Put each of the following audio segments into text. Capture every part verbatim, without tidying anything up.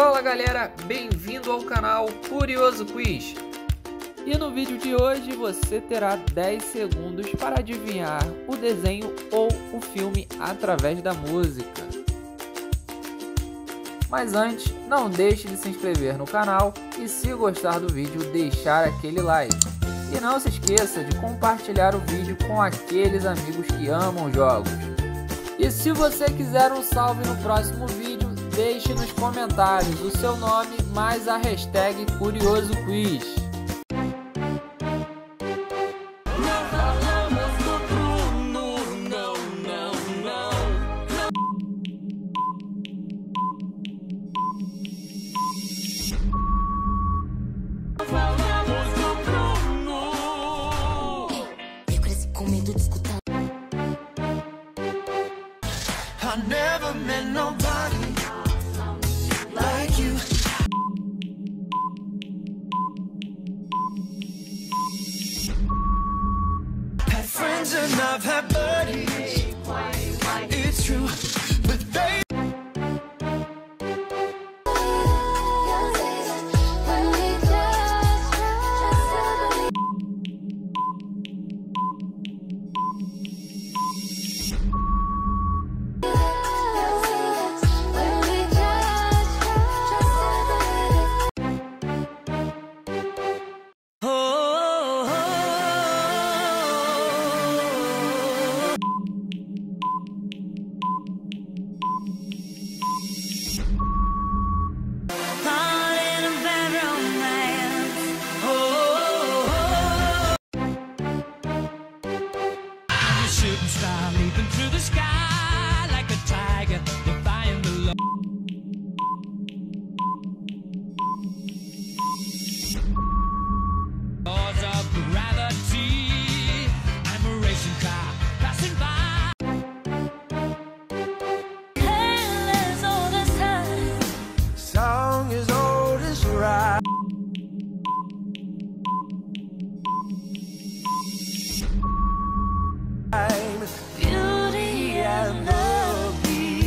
Fala galera, bem-vindo ao canal Curioso Quiz. E no vídeo de hoje você terá dez segundos para adivinhar o desenho ou o filme através da música. Mas antes, não deixe de se inscrever no canal e, se gostar do vídeo, deixar aquele like. E não se esqueça de compartilhar o vídeo com aqueles amigos que amam jogos. E se você quiser um salve no próximo vídeo, deixe nos comentários o seu nome mais a hashtag Curioso Quiz. I never met nobody like you. Had friends and I've had buddies, it's true, but they start leaping through the sky like a tiger defying the law. Laws of gravity, I'm a racing car passing by. Tale as old as time, song as old as rhyme. Beauty and the Beast.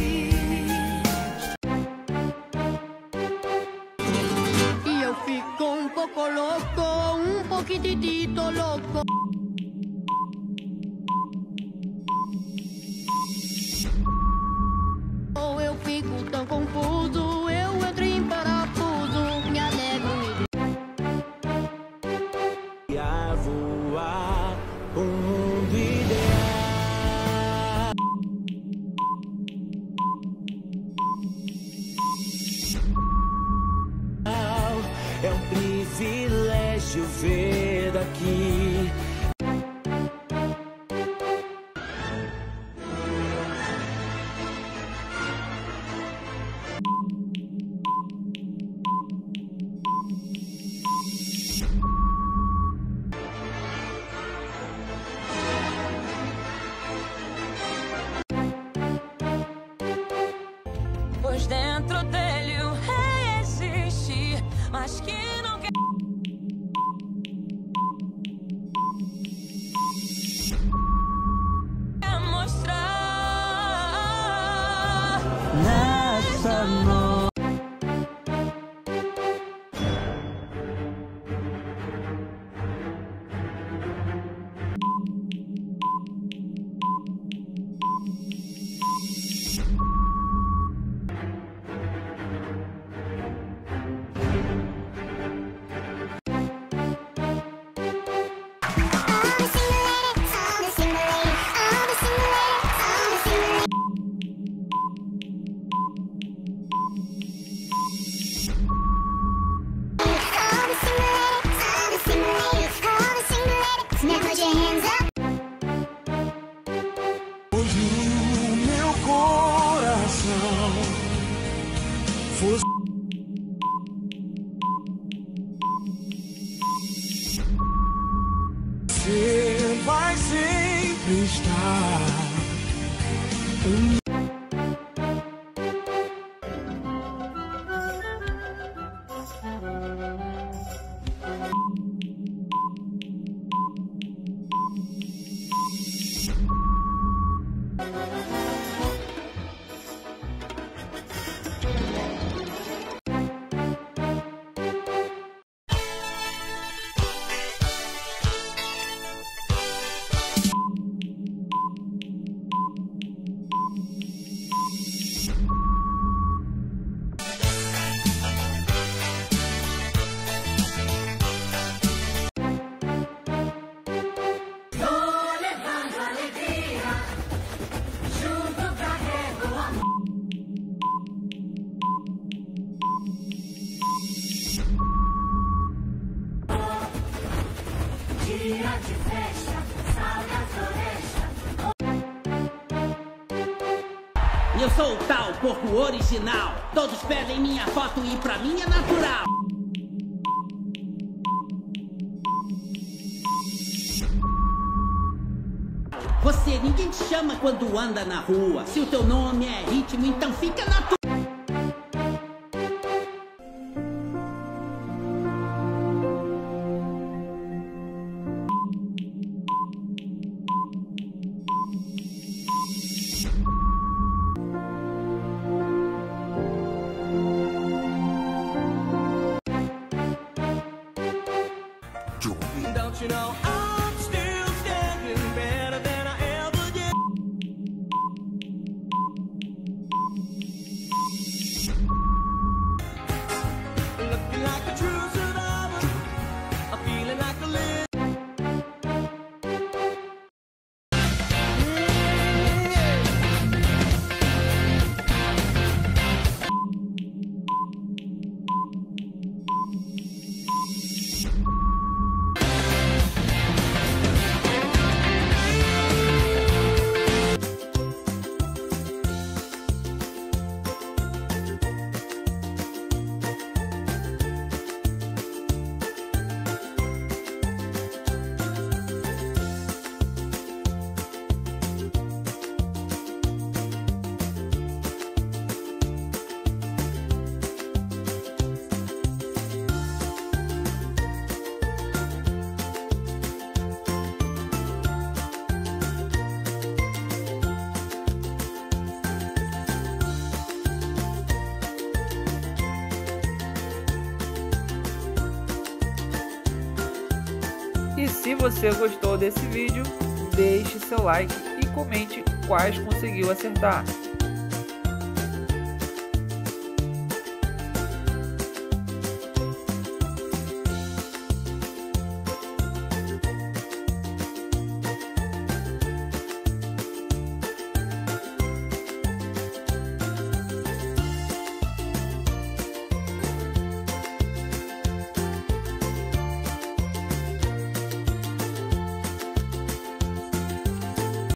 E eu fico um pouco louco, um pouquitito louco. Ou eu fico tão confuso, eu entro em parafuso, me alegro. E a voar um privilégio ver daqui. Pois dentro dele o rei existe, mas que não quer. Você vai sempre estar um... Eu sou o tal porco original. Todos pedem minha foto e pra mim é natural. Você, ninguém te chama quando anda na rua. Se o teu nome é ritmo, então fica na tua. Don't you know I'm still standing better than I ever did. Looking like a true survivor, I'm feeling like a living. E se você gostou desse vídeo, deixe seu like e comente quais conseguiu acertar.